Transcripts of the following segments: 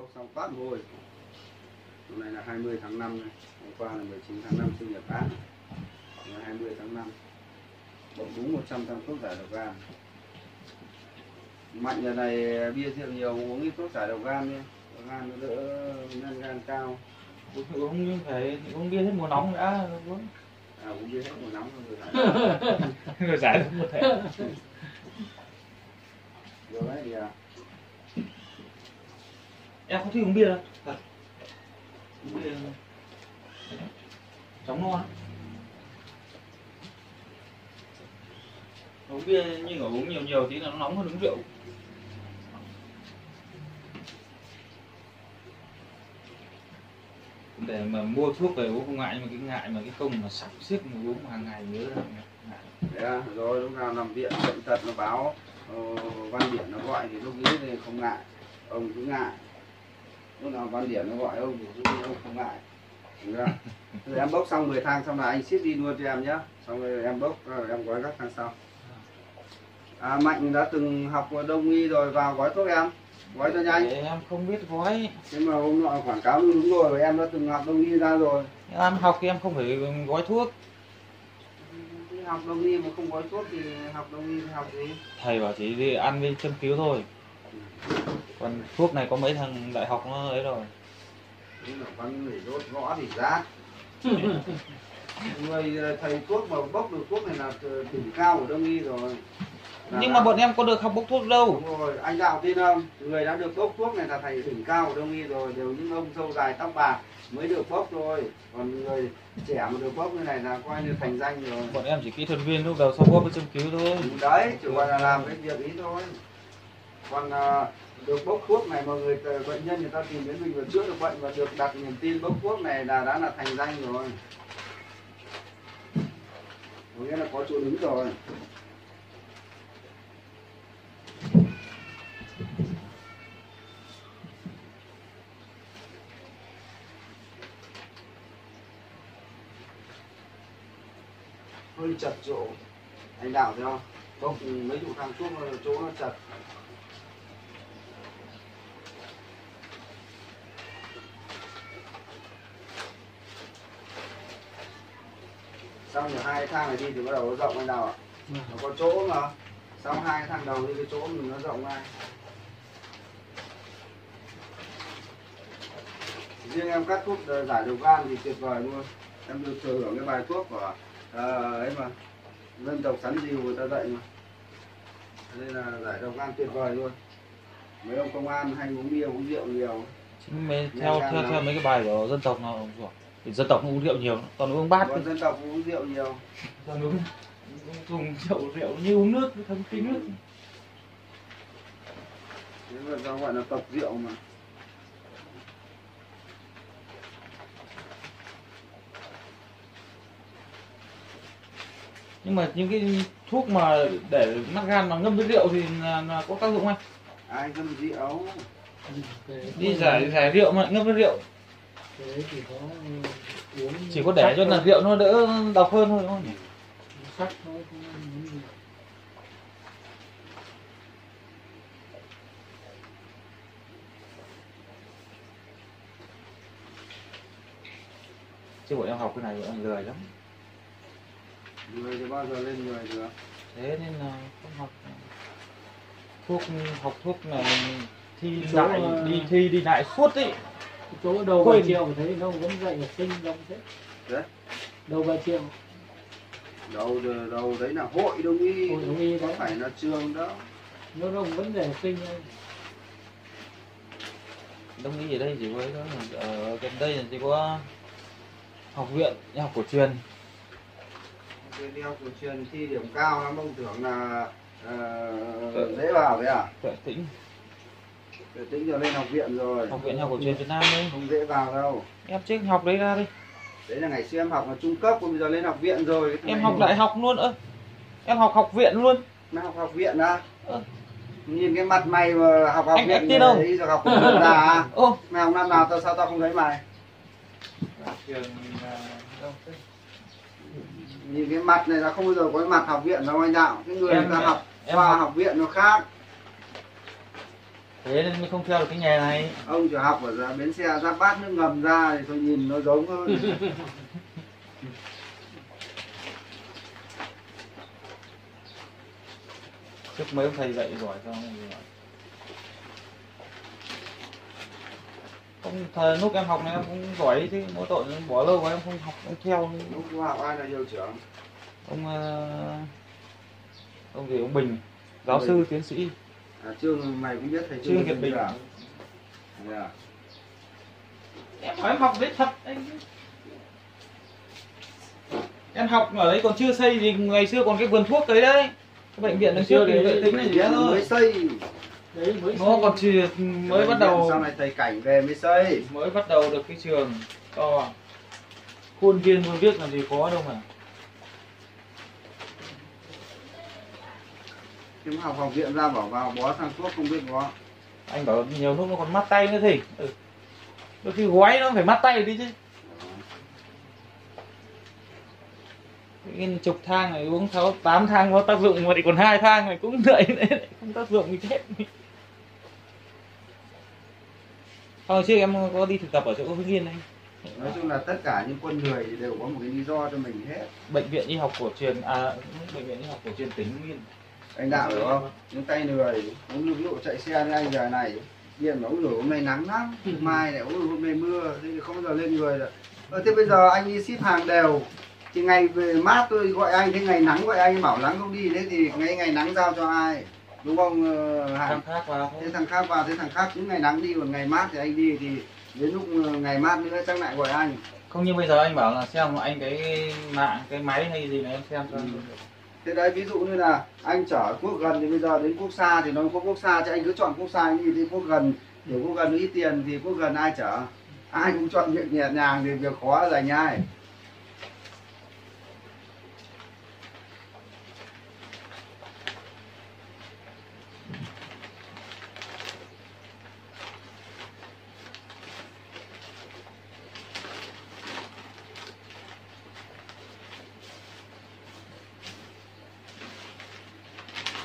bốc xong phát môi. Hôm nay là 20 tháng 5 này. Hôm qua là 19 tháng 5 sinh nhật bác. Ngày 20 tháng 5 bốc đúng 100 g thuốc giải độc gan. Mạnh giờ này bia rượu nhiều uống ít thuốc giải độc gan nhé. Độc gan nó đỡ men gan cao. Uống phải uống bia hết mùa nóng đã uống. À uống bia hết mùa nóng rồi giải một thể. Rồi đấy thì à. Em không thích uống bia đâu. Thật. Uống bia chóng no lắm. Uống bia như kiểu uống nhiều tí là nó nóng hơn uống rượu. Để mà mua thuốc về uống không ngại, nhưng mà cái công mà sắp xếp uống hàng ngày nhớ là ngại. Rồi lúc nào nằm viện bệnh tật nó báo Văn Điển nó gọi thì lúc ấy thì không ngại, ông cứ ngại. Lúc nào Văn Điển nó gọi ông thì ông không ngại. Rồi em bốc xong 10 thang xong là anh ship đi luôn cho em nhé. Xong rồi em bốc rồi em gói các thang sau. À, Mạnh đã từng học đông y rồi vào gói thuốc em. Gói cho nhanh. Em không biết gói. Nhưng mà hôm nọ quảng cáo đúng rồi, em đã từng học đông y ra rồi. Em học thì em không phải gói thuốc. Học đông y mà không gói thuốc thì học đông y thì học gì? Thầy bảo chỉ đi ăn với châm cứu thôi. Còn thuốc này có mấy thằng đại học nó ấy rồi. Văn phải đốt gõ thì rác. Người thầy thuốc mà bốc được thuốc này là đỉnh cao của đông y rồi. Nhưng mà bọn em có được học bốc thuốc đâu. Đúng rồi, anh Đạo tin không? Người đã được bốc thuốc này là thầy đỉnh cao của đông y rồi. Đều những ông râu dài tóc bạc mới được bốc thôi. Còn người trẻ mà được bốc như này là coi như thành danh rồi. Bọn em chỉ kỹ thuật viên lúc đầu sau bốc với châm cứu thôi. Đấy, chỉ gọi là làm cái việc ý thôi. Còn được bốc thuốc này mà người bệnh nhân người ta tìm đến mình và chữa được bệnh và được đặt niềm tin bốc thuốc này là đã là thành danh rồi. Có nghĩa là có chỗ đứng rồi. Hơi chật chỗ anh Đạo thấy không? Bốc mấy vụ thang thuốc chỗ nó chật. Xong rồi 2 thang này đi thì bắt đầu nó rộng anh Đạo ạ. Nó có chỗ mà. Xong 2 thang đầu đi cái chỗ mình nó rộng ra. Riêng em cắt thuốc giải độc gan thì tuyệt vời luôn. Em được thừa hưởng cái bài thuốc của ấy mà dân tộc Sắn Dìu người ta dạy mà. Đây là giải độc gan tuyệt vời luôn. Mấy ông công an hay uống bia uống rượu nhiều. Chính theo mấy cái bài của dân tộc nào rồi. Thì dân tộc uống rượu nhiều, còn uống bát. Còn dân tộc uống rượu nhiều. Còn uống thùng rượu như uống nước, thấm tí nước. Thế là do gọi là tập rượu mà. Nhưng mà những cái thuốc mà để mắc gan mà ngâm với rượu thì là có tác dụng không? Ai ngâm rượu? Đi giải rượu mà ngâm với rượu. Chỉ có, uống chỉ có để cho là rượu nó đỡ độc hơn thôi đúng không nhỉ? Sắc thôi, không uống gì. Chứ bọn em học cái này bọn em lười lắm. Lười thì bao giờ lên lười được. Thế nên là không học. Học thuốc này thi lại đi lại suốt ý. Chỗ đầu vài triệu mà thấy nó vẫn dạy học sinh đông thế. Đấy. Đầu vài triệu. Đầu đấy là hội đông y. Hội đông y đấy. Phải là trường đó. Nó vẫn dạy học sinh thôi. Đông y ở đây chỉ có đó là ở gần đây là chỉ có học viện đi học cổ truyền. Đi học cổ truyền thi điểm cao lắm, ông tưởng là dễ vào đấy à? Tuệ Tĩnh. Tuệ Tĩnh giờ lên học viện rồi. Học viện học cổ truyền Việt Nam đấy. Không dễ vào đâu. Em chứ học đấy ra đi. Đấy là ngày xưa em học là trung cấp, còn bây giờ lên học viện rồi. Em học đại học luôn ơ. Em học viện luôn. Mà học viện à? Nhìn cái mặt mày mà học học viện đấy rồi học cũng là à? Mày học năm nào tao sao tao không thấy mày? Trường đâu thế? Nhìn cái mặt này là không bao giờ có cái mặt học viện đâu anh Đạo. Cái người ta học qua học viện nó khác. Thế nên mình không theo được cái nghề này. Ông chỉ học ở ra bến xe ra bát nước ngầm ra thì tôi nhìn nó giống hơn. Trước mấy ông thầy dạy giỏi cho không thời lúc em học này em cũng giỏi chứ, mỗi tội bỏ lâu quá em không học, không theo. Lúc học ai là hiệu trưởng? Ông gì ông Bình, giáo sư tiến sĩ. À, Trương mày cũng biết thầy Trương Kiệt Bình. Yeah. Em hỏi em học đấy thật anh. Em học ở đấy còn chưa xây gì, ngày xưa còn cái vườn thuốc đấy đấy. Cái bệnh viện ngày xưa thì vệ tính này gì đó thôi. Mới xây. Đấy mới xây. Nó còn chỉ mới bắt đầu. Sau này thầy Cảnh về mới xây. Mới bắt đầu được cái trường to. Khuôn viên khuôn viết làm gì có đâu mà. Em học học viện ra bảo vào bó sang thuốc không biết bó. Anh bảo nhiều thuốc nó còn mát tay nữa thì đôi khi gói nó phải mát tay đi chứ. Cái chục thang này uống 8 thang có tác dụng mà thì còn 2 thang này cũng đợi đấy, không tác dụng thì chết. Hồi trước em có đi thực tập ở chỗ Hưng Yên này. Nói chung là tất cả những con người thì đều có một cái lý do cho mình hết. Bệnh viện y học cổ truyền, bệnh viện y học cổ truyền tỉnh Hưng Yên. Anh Đạo hiểu không? Những tay lười, ví dụ chạy xe ngay giờ này, điện nóng rồi hôm nay nắng lắm, mai này hôm nay mưa, thế thì không bao giờ lên người được. Thế bây giờ anh đi ship hàng đều, thì ngày về mát tôi gọi anh, thế ngày nắng gọi anh bảo nắng không đi, thế thì ngày nắng giao cho ai? Đúng không? Thằng khác vào. Thế thằng khác vào, thế thằng khác những ngày nắng đi, còn ngày mát thì anh đi, thì đến lúc ngày mát nữa chắc lại gọi anh. Không như bây giờ anh bảo là xem anh cái mạng, cái máy hay gì này em xem cho. Thế đấy, ví dụ như là anh chở quốc gần thì bây giờ đến quốc xa thì nó có quốc xa chứ anh cứ chọn quốc xa anh đi, thì quốc gần thì quốc gần ít tiền thì quốc gần ai chở, ai cũng chọn việc nhẹ nhàng thì việc khó là dành ai.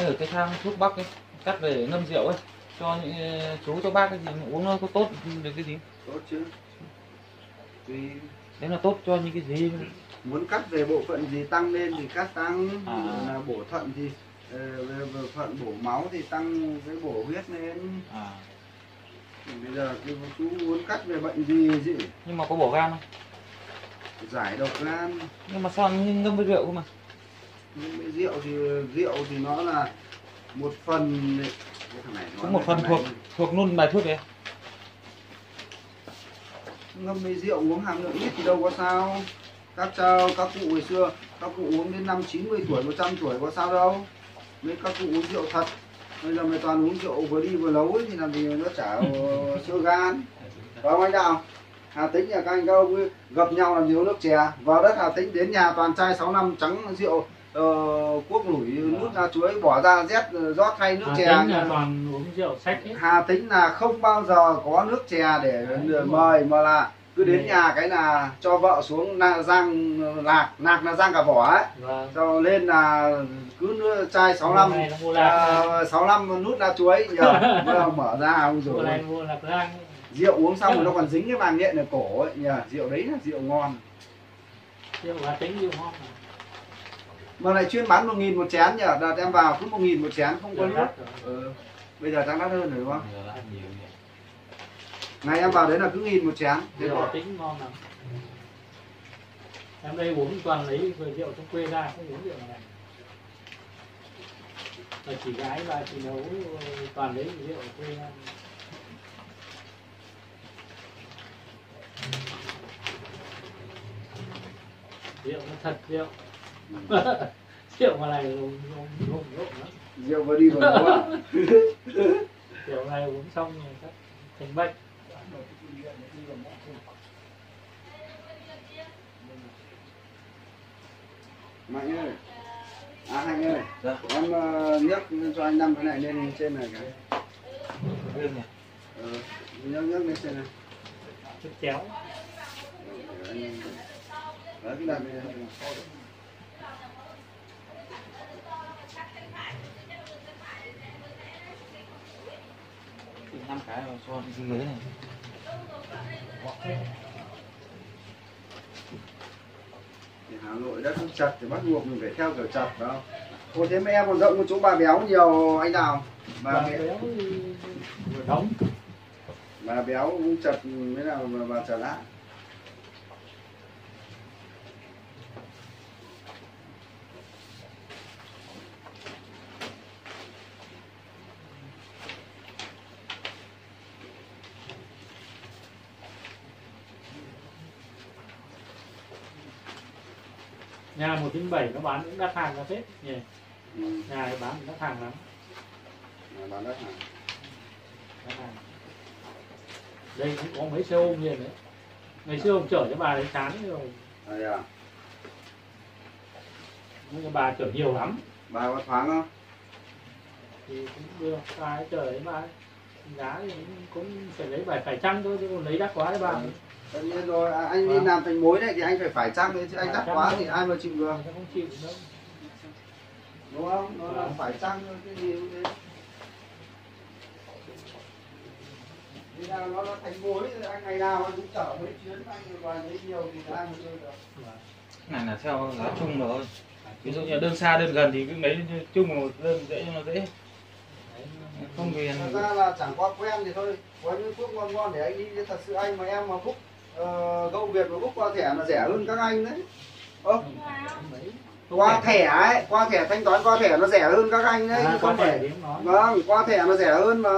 Ở cái thang thuốc bắc ấy, cắt về ngâm rượu ấy, cho những chú cho bác cái gì uống nó có tốt được cái gì? Tốt chứ. Thì đấy là tốt cho những cái gì? Muốn cắt về bộ phận gì tăng lên thì cắt tăng, là bổ thận thì về phận bổ máu thì tăng cái bổ huyết lên. Bây giờ chú muốn cắt về bệnh gì gì? Nhưng mà có bổ gan không? Giải độc gan. Nhưng mà sao ngâm với rượu không mà? Rượu thì nó là một phần này, cũng một phần thuộc luôn bài thuốc đấy. Ngâm với rượu uống hàm lượng ít thì đâu có sao. Các cụ hồi xưa, các cụ uống đến năm 90 tuổi, 100 tuổi có sao đâu. Mấy các cụ uống rượu thật. Bây giờ mày toàn uống rượu vừa đi vừa nấu thì làm gì nó chả sơ gan. Phải không anh Đạo? Hà Tĩnh nhà các anh các ông gặp nhau làm gì có nước chè. Vào đất Hà Tĩnh đến nhà toàn chai 6 năm trắng rượu. Quốc lủi nước ra chuối bỏ ra rét rót thay nước chè. Hà Tĩnh là toàn uống rượu sách hết. Hà Tĩnh là không bao giờ có nước chè để mời mà là cứ đến nhà cái là cho vợ xuống rang lạc là rang cả vỏ ấy. Cho lên là cứ chai 6 năm nút ra chuối mở ra ông rồi. Rượu uống xong rồi nó còn dính cái màng nhện ở cổ ấy. Nhờ, rượu đấy là rượu ngon. Rượu Hà Tĩnh rượu ngon mà lại chuyên bán 1.000 một chén nhỉ? Đặt em vào cứ 1.000 một chén không có nước. Bây giờ đang đắt hơn rồi đúng không? Ngày em vào đấy là cứ 1.000 một chén. Rượu Hà Tĩnh ngon lắm. Em đây uống toàn lấy rượu trong quê ra, không uống rượu này. Và chị gái và chị nấu toàn lấy rượu ở quê ra. Rượu nó thật rượu. Rượu mà này uống rượu lắm. Rượu vừa đi vừa nấu à? Rượu này uống xong rồi thành bệnh. Mạnh ơi. À anh ơi. Dạ. Em nhấc cho anh Năm cái này lên trên này cái. Lên này. Nhấc lên trên này. Chút chéo. Đấy, cái này mình... 5 cái vào cho dưới này. Hà Nội đất cũng chặt thì bắt buộc mình phải theo kiểu chặt phải không? Ô thế mà em còn rộng một chỗ bà béo nhiều anh nào mà bà béo vừa đóng bà béo cũng chặt mới nào mà bà chặt lạ. Nhà 197 nó bán cũng đắt hàng ra hết nhỉ. Ừ. Nhà ấy bán đắt hàng lắm. Nhà bán đắt hàng. Đắt hàng. Đây cũng có mấy xe ôm liền đấy. Ngày xưa ông chở cho bà đấy chán rồi. À. Nhưng bà chở nhiều lắm. Bà có thoáng không? Thì cũng được, bà ấy chở đấy bà. Giá thì cũng phải lấy phải chăng thôi chứ còn lấy đắt quá đấy bà. Ừ. Tất nhiên rồi, anh đi làm thành mối đấy thì anh phải chăng đấy chứ anh đắt quá thì ai mà chịu được. Nó không chịu đâu. Đúng không? Nó là phải chăng thôi, cái gì cũng thế. Vì là nó là thành mối thì anh ngày nào anh cũng chở mấy chuyến anh và lấy nhiều thì ai mà chơi được. Này là theo giá chung rồi. Ví dụ như đơn xa đơn gần thì cứ lấy chung một đơn dễ cho nó dễ. Không vì thật ra là chẳng qua quen thì thôi, có những thuốc ngon để anh đi. Thật sự anh mà em mà book Go Việt mà book qua thẻ là rẻ hơn các anh đấy. Qua thẻ ấy, qua thẻ thanh toán qua thẻ nó rẻ hơn các anh đấy. Không phải, vâng, qua thẻ nó rẻ hơn mà.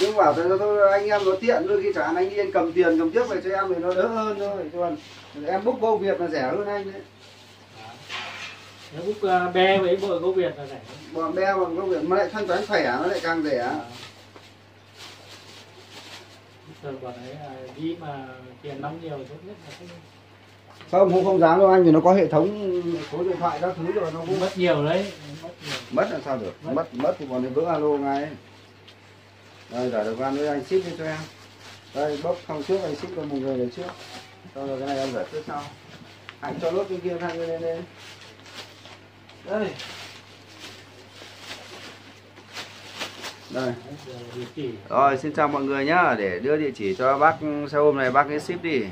Nhưng bảo thôi anh em nó tiện thôi, khi chẳng anh đi anh cầm tiền cầm trước về cho em thì nó đỡ hơn thôi. Còn em book Go Việt là rẻ hơn anh đấy. Nếu book be với bộ Go Việt là rẻ. Bọn be bằng Go Việt mà lại thanh toán thẻ nó lại càng rẻ. Rồi bọn ấy đi mà tiền nóng nhiều tốt nhất là không dám đâu anh, vì nó có hệ thống số điện thoại các thứ rồi nó cũng mất nhiều đấy. Mất là sao được? Mất thì bọn ấy vỡ alo ngay. Đây giải được van với anh ship đi cho em. Đây bốc xong trước anh ship cho một người để trước. Sau rồi cái này em giải quyết sau. Anh cho lốt bên kia thang lên lên. Đây. Đây. Rồi xin chào mọi người nhá, để đưa địa chỉ cho bác xe ôm này bác ấy ship đi.